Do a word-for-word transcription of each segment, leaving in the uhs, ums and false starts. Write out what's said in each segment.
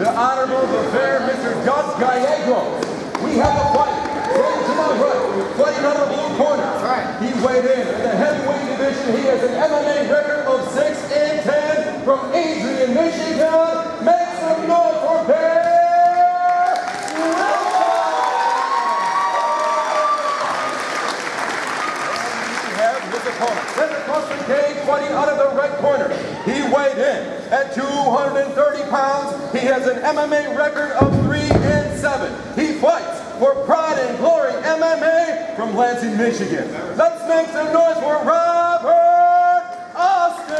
the Honorable the Fair Mister Dust Gallego. We have a fight from to my right, fighting out of the blue corner. Right. He weighed in at the heavyweight division. He has an M M A record of six and ten from Adrian, Michigan. Make some noise for Bear! Then across the cage, fighting out of the red corner. He weighed in at two hundred thirty pounds. He has an M M A record of three and seven. He fights for Pride and Glory M M A from Lansing, Michigan. Let's make some noise for Robert Austin.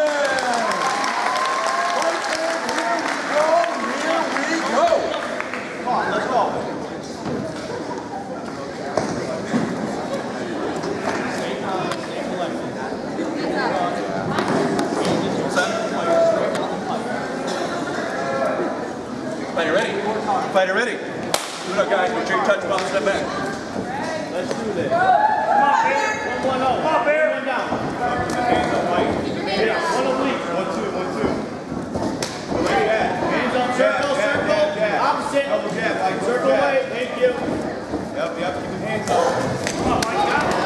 Right there, here we go, here we go. Come on, let's go. Fighter ready. Fighter ready. Do it up, guys. Make sure you touch ball and step back. Let's do this. Come on, Bear. One, one, oh. Come on, Bear. One down. Hands up, Mike. Yeah, one oblique. One, two, one, two. Look at that. Hands up, circle, circle. Opposite. Double jab. Like circle away. Thank you. Yep, yep. Keep your hands up. Come on, Mike. Got it.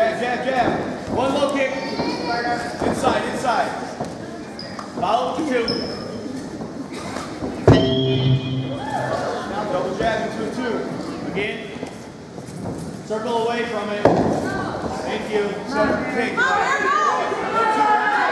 Jab, jab, jab. One low kick. Inside, inside. Follow up to two. Now double jab into two. Again. Circle away from it. Thank you. Circle kick. Now, one, down,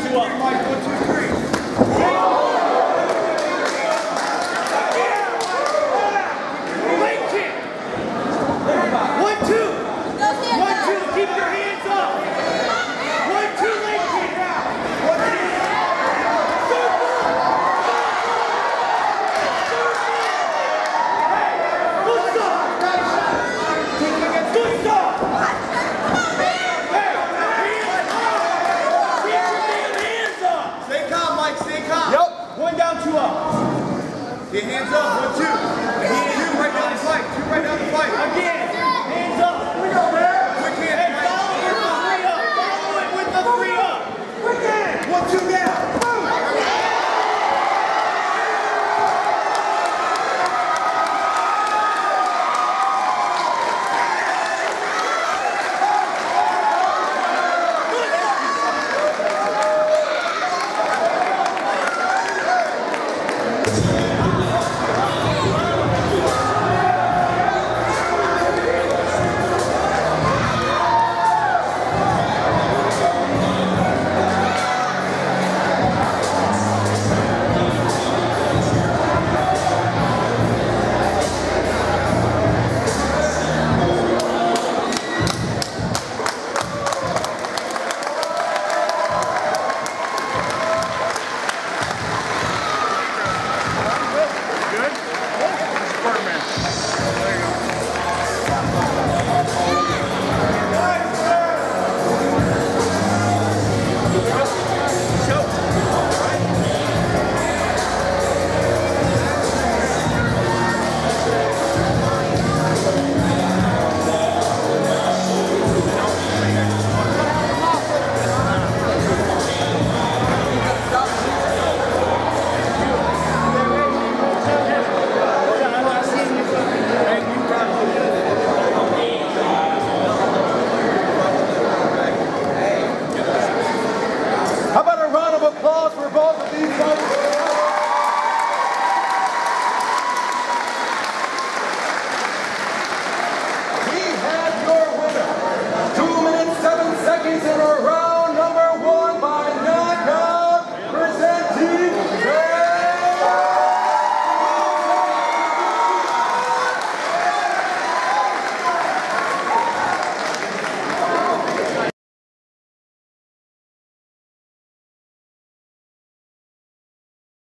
two. Stay calm, Mike. Stay calm. Yep. One down, two up. Get hands up. One, two.